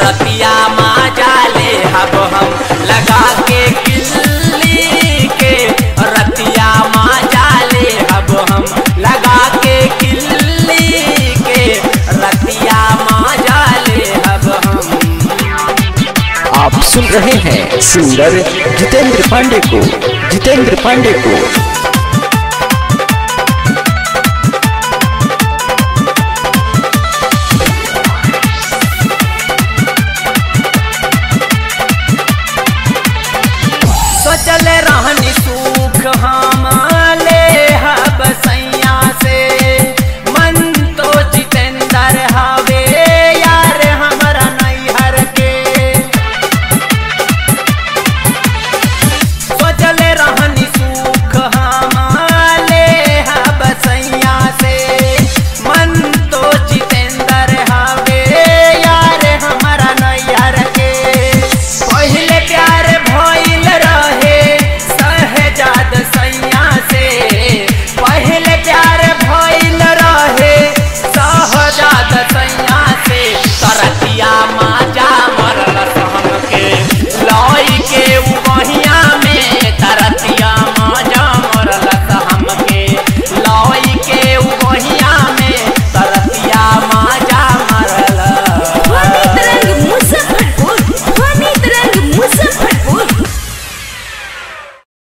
रतिया माजा लेम लगाके किल्ली के, रतिया माजा लेम लगाके किल्ली के, रतिया माजा लेम। आप सुन रहे हैं सिंगर जितेंद्र पांडे को। रतिया माजा लेम लगाके किल्ली के, रतिया माजा लेम लगाके किल्ली के, रतिया माजा लेम। आप सुन रहे हैं सिंगर जितेंद्र पांडे को।